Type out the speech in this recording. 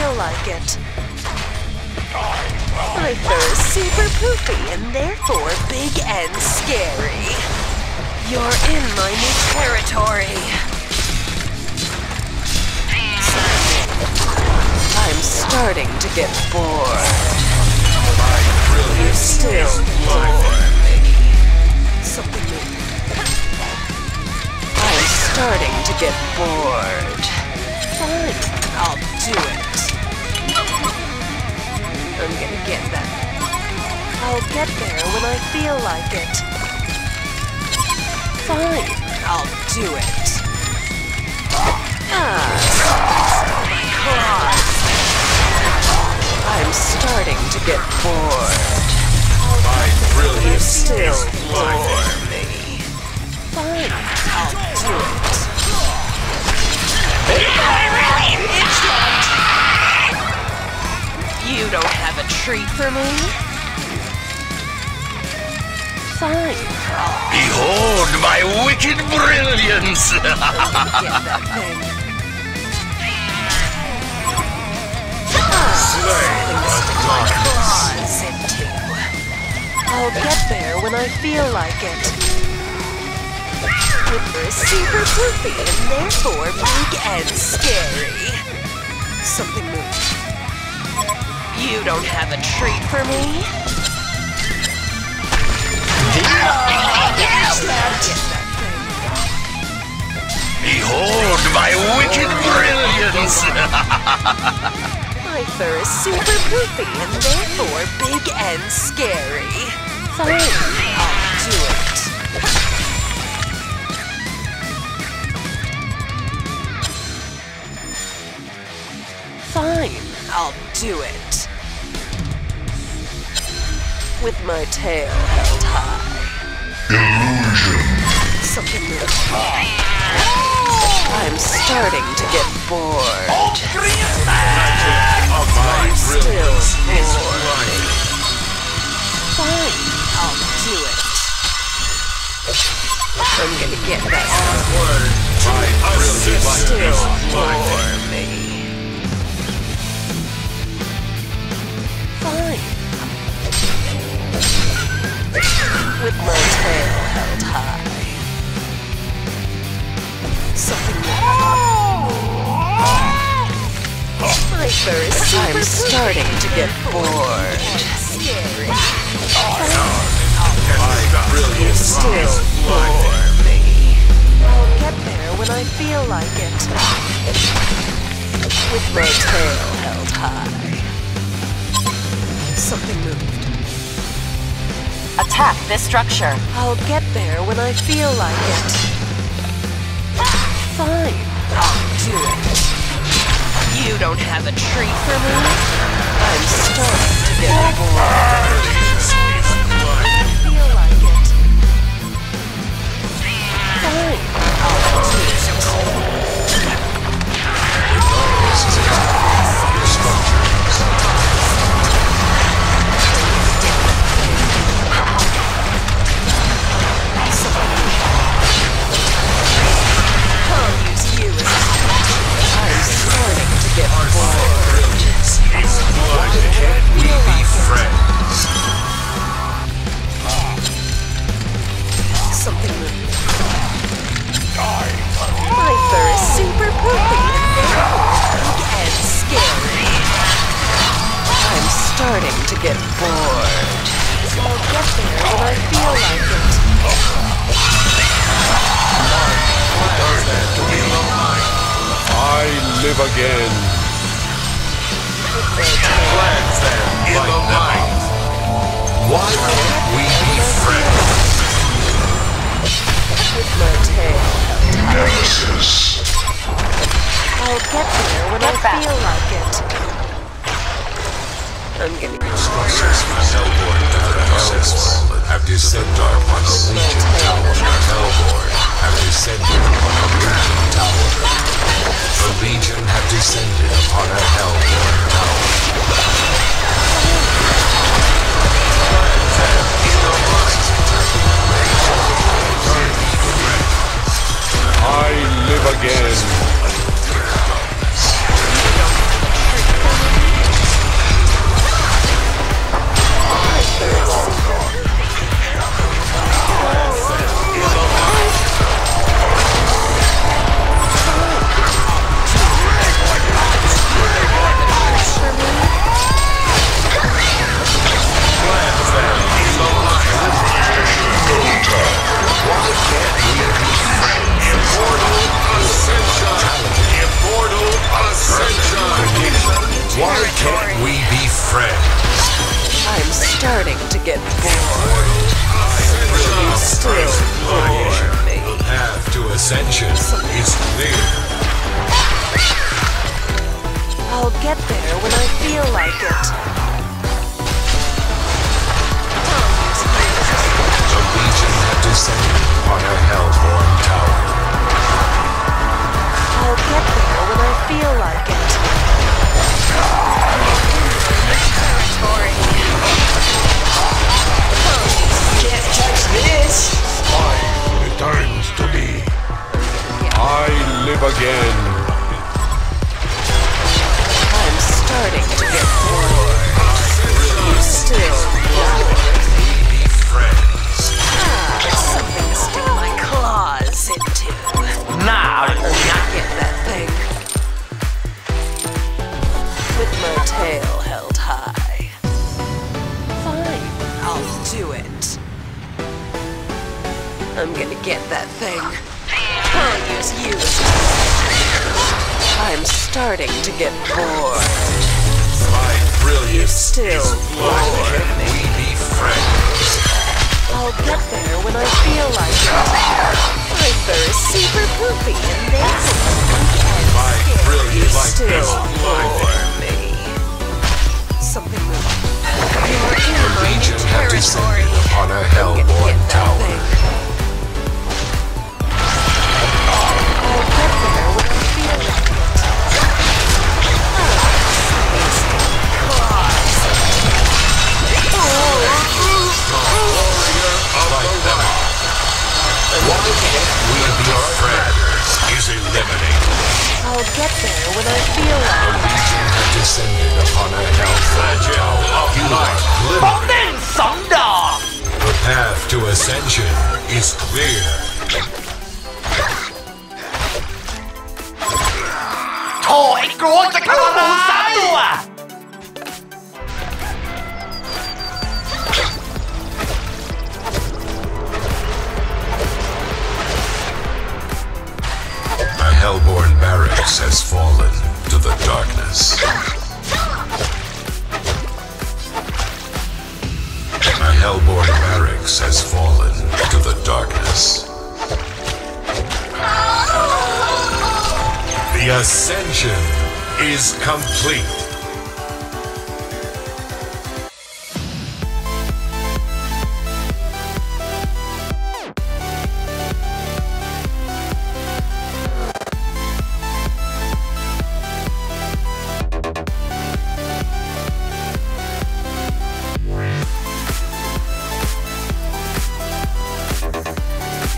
feel like it. Lifer is super poofy and therefore big and scary. You're in my new territory. I'm starting to get bored. You're still bored, baby. Something new. I'm starting to get bored. Fine, I'll do it. I'm gonna get that. I'll get there when I feel like it. Fine, I'll do it. Ah, my God. I'm starting to get bored. You're still bored me. Fine, I'll do it. You don't have a treat for me? Fine. Behold my wicked brilliance! Get that thing. I'll get there when I feel like it. It's super poofy and therefore big and scary. Something moved. You don't have a treat for me? Behold my wicked brilliance! My fur is super poofy and therefore big and scary. Fine, I'll do it. Fine, I'll do it. With my tail held high. Illusion. Something new. I'm starting to get bored. I'm still bored. Fine, I'll do it. I'm gonna get that word. I'm still bored. Fine. With my tail held high. Something new. My fur is super starting to get bored. Scary. You're still bored me. I'll get there when I feel like it. With my tail held high. Something moved. Attack this structure. I'll get there when I feel like it. Fine, I'll do it. You don't have a treat for me? I'm starting to get bored. When I feel like it. Fine, I'll do it. Again. Ascension is clear. I'll get there when I feel like it. The Legion have descended upon a Hellborn tower. I'll get there when I feel like it. Can't touch this! Time returns to me. I live again. I'm starting to get bored. You still bored. Be friends. Something to stick my claws into. Now I get that thing. With my tail held high. Fine, I'll do it. I'm gonna get that thing. I'll use you. I'm starting to get bored. My brilliance still bored. We be friends. I'll get there when I feel like it. My fur is super poopy and nasty. My brilliance still bored me. Something moved. You're in my territory. Upon a Hellborn tower. I'll get there when I feel like it. The Legion have descended upon a Hellfragile of light glimmering. The path to ascension is clear. A Hellborn barracks has fallen to the darkness. A Hellborn barracks has fallen to the darkness. The ascension is complete.